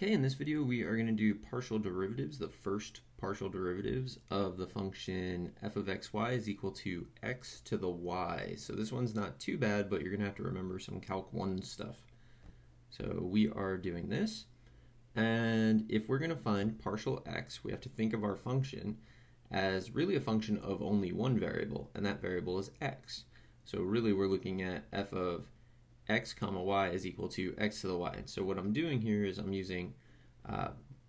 Okay, in this video we are going to do partial derivatives, the first partial derivatives of the function f of xy is equal to x to the y. So this one's not too bad, but you're going to have to remember some Calc 1 stuff. So we are doing this, and if we're going to find partial x, we have to think of our function as really a function of only one variable, and that variable is x. So really we're looking at f of x comma y is equal to x to the y. So what I'm doing here is I'm using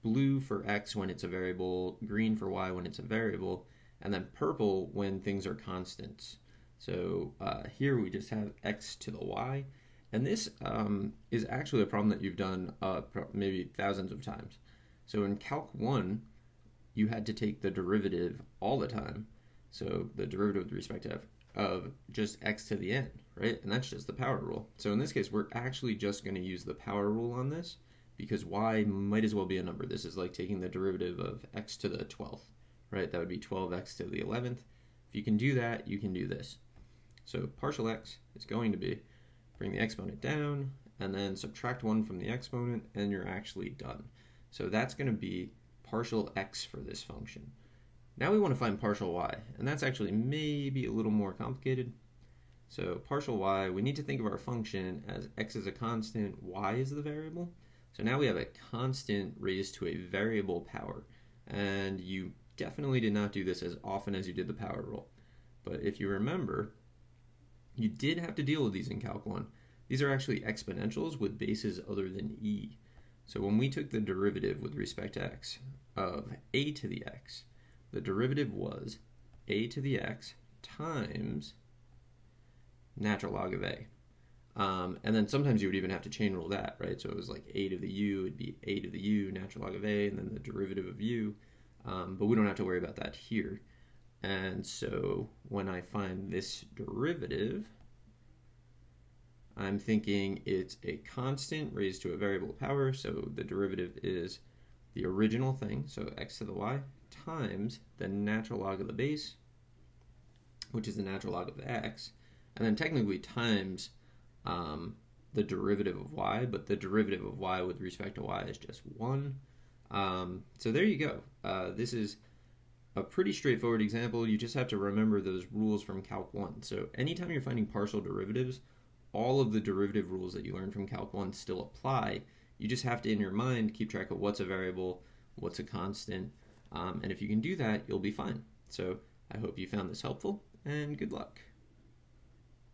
blue for x when it's a variable, green for y when it's a variable, and then purple when things are constants. So here we just have x to the y, and this is actually a problem that you've done maybe thousands of times. So in Calc 1, you had to take the derivative all the time. So the derivative with respect to f of just x to the n, right? And that's just the power rule. So in this case, we're actually just going to use the power rule on this because y might as well be a number. This is like taking the derivative of x to the 12th, right? That would be 12x to the 11th. If you can do that, you can do this. So partial x is going to be, bring the exponent down and then subtract 1 from the exponent, and you're actually done. So that's going to be partial x for this function. Now we want to find partial y, and that's actually maybe a little more complicated. So partial y, we need to think of our function as x is a constant, y is the variable. So now we have a constant raised to a variable power, and you definitely did not do this as often as you did the power rule. But if you remember, you did have to deal with these in Calc 1. These are actually exponentials with bases other than e. So when we took the derivative with respect to x of a to the x, the derivative was a to the x times natural log of a. And then sometimes you would even have to chain rule that, right? So it was like a to the u, it'd be a to the u, natural log of a, and then the derivative of u. But we don't have to worry about that here. And so when I find this derivative, I'm thinking it's a constant raised to a variable power. So the derivative is the original thing, so x to the y, times the natural log of the base, which is the natural log of x, and then technically times the derivative of y, but the derivative of y with respect to y is just 1. So there you go. This is a pretty straightforward example. You just have to remember those rules from Calc 1. So anytime you're finding partial derivatives, all of the derivative rules that you learned from Calc 1 still apply. You just have to, in your mind, keep track of what's a variable, what's a constant, and if you can do that, you'll be fine. So I hope you found this helpful, and good luck.